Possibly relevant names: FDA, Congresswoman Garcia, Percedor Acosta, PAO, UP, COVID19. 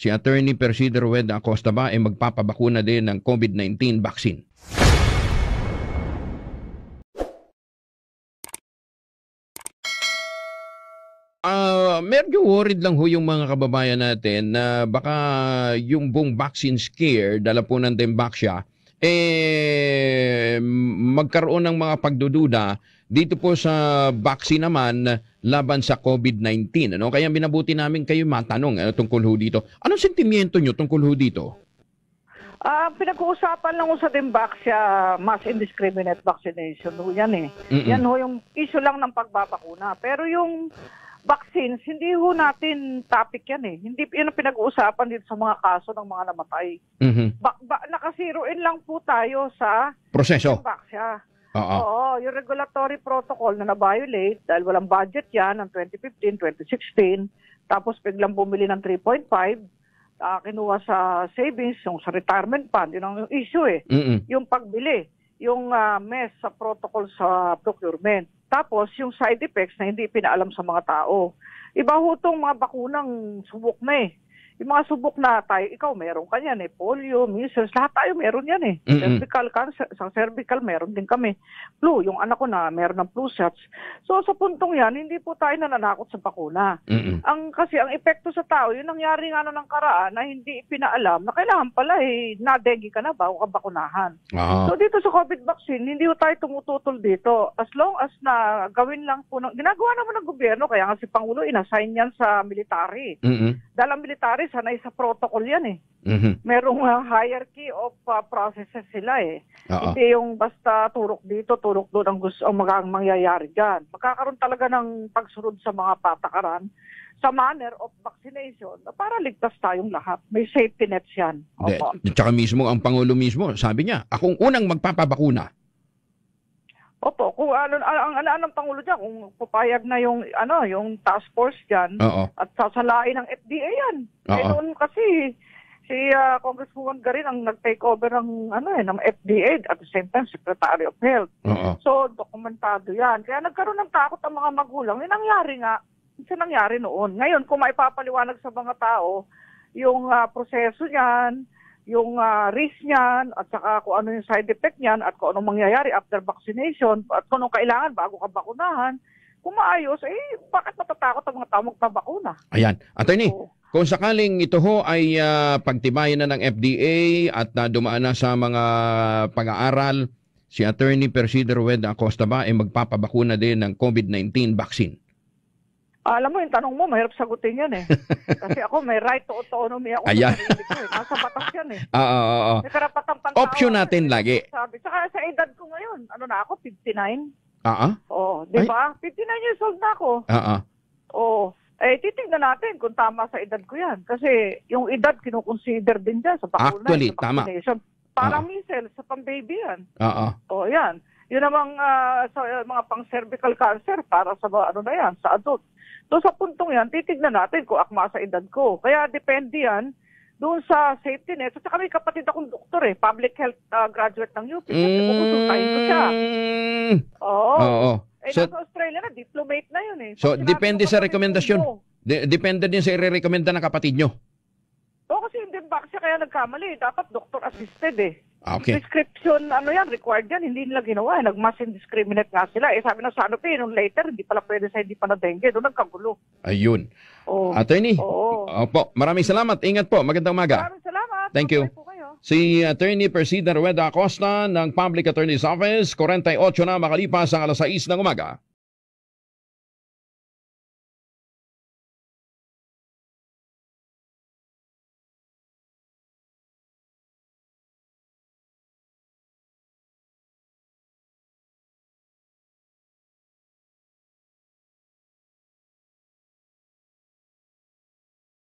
Si Attorney Percedor Acosta ba ay magpapabakuna din ng COVID-19 vaccine? Medyo worried lang ho yung mga kababayan natin na baka yung buong vaccine scare, dala po ng Dembaksya, magkaroon ng mga pagdududa dito po sa vaccine naman laban sa COVID-19. Ano? Kaya binabuti namin kayo matanong tungkol ho dito. Anong sentimiento nyo tungkol ho dito? Pinag-uusapan lang ho sa Dembaksya, mass indiscriminate vaccination ho yan eh. Yan ho yung issue lang ng pagbabakuna. Pero yung vaccines, hindi ho natin topic yan eh. Hindi yan ang pinag-uusapan dito sa mga kaso ng mga namatay. Nakasiroin lang po tayo sa proseso. Oo, yung regulatory protocol na na-violate dahil walang budget yan ng 2015, 2016. Tapos biglang bumili ng 3.5. Kinuha sa savings, yung sa retirement fund. Yun ang issue eh. Yung pagbili. Yung mess sa protocol sa procurement. Tapos, yung side effects na hindi pinaalam sa mga tao. Iba ho itong mga bakunang subok na eh. Yung mga subok na tayo, ikaw meron ka yan eh. Polio, measles, lahat tayo meron yan eh. Cervical cancer, sa cervical meron din kami. Flu, yung anak ko na meron ng flu shots. So, sa puntong yan, hindi po tayo nananakot sa bakuna. Kasi ang epekto sa tao, yung nangyari nga ng karaan na hindi pinaalam, na kailangan pala eh, nadegi ka na ba o kabakunahan. So, dito sa COVID vaccine, hindi po tayo tumututol dito. As long as na gawin lang po, ginagawa naman ng gobyerno, kaya nga si Pangulo, inassign yan sa military. Dahil ang military, sanay sa protocol yan eh. Merong hierarchy of processes sila eh. Hindi yung basta turok dito, turok doon ang mangyayari dyan. Magkakaroon talaga ng pagsunod sa mga patakaran sa manner of vaccination para ligtas tayong lahat. May safety nets yan. Tsaka mismo, ang Pangulo mismo, sabi niya, akong unang magpapabakuna. Opo, kung ano ng Pangulo dyan, kung papayag na yung, ano, yung task force dyan, at sasalain ng FDA yan. Eh noon kasi, si Congresswoman Garcia ang nag-take over ng, ano, eh, ng FDA, at the same time, Secretary of Health. So, dokumentado yan. Kaya nagkaroon ng takot ang mga magulang. Yung nangyari nga, siya nangyari noon. Ngayon, kung maipapaliwanag sa mga tao, yung proseso niyan, yung risk niyan at saka kung ano yung side effect niyan at kung anong mangyayari after vaccination at kung anong kailangan bago ka bakunahan, kung maayos, eh bakit matatakot ang mga tao magpabakuna? Ayan. Attorney, kung sakaling ito ho ay pagtibayan na ng FDA at dumaan na sa mga pag-aaral, si Attorney Percedor Acosta ba ay magpapabakuna din ng COVID-19 vaccine? Alam mo, yung tanong mo, mahirap sagutin yan eh. Kasi ako, may right to autonomy ako. Nasa batas yan eh. May karapatang pantao. Option natin lagi. Sabi. Saka sa edad ko ngayon, ano na ako, 59? Oo, di ba? 59 years old na ako. Eh, titignan natin kung tama sa edad ko yan. Kasi yung edad, kinukonsider din dyan sa bakuna. Actually, tama. Parang measles, sa pang-baby yan. Oo, yan. Yun namang sa mga pang-cervical cancer para sa ano na yan, sa adult. So sa puntong yan, titignan natin kung akma sa edad ko. Kaya depende yan doon sa safety net. At saka may kapatid akong doktor eh, public health graduate ng UP. Kasi kukusultahin ko siya. Eh, so, nasa Australia na, diplomate na yun eh. So depende sa rekomendasyon. Depende din sa i-recommenda ng kapatid nyo. Oo, kasi hindi ba siya kaya nagkamali. Dapat doctor assisted eh. Prescription, ano yan, required yan, hindi nila ginawa. Nag-mass indiscriminate nga sila. Eh, sabi na sa ano pa, nung later, hindi pala pwede sa hindi pa na-dengue. Doon nagkagulo. Ayun. Attorney, opo, maraming salamat. Ingat po. Magandang umaga. Maraming salamat. Thank you. Si Attorney Percedor Acosta ng Public Attorney's Office, 48 na makalipas ang alas 6 ng umaga.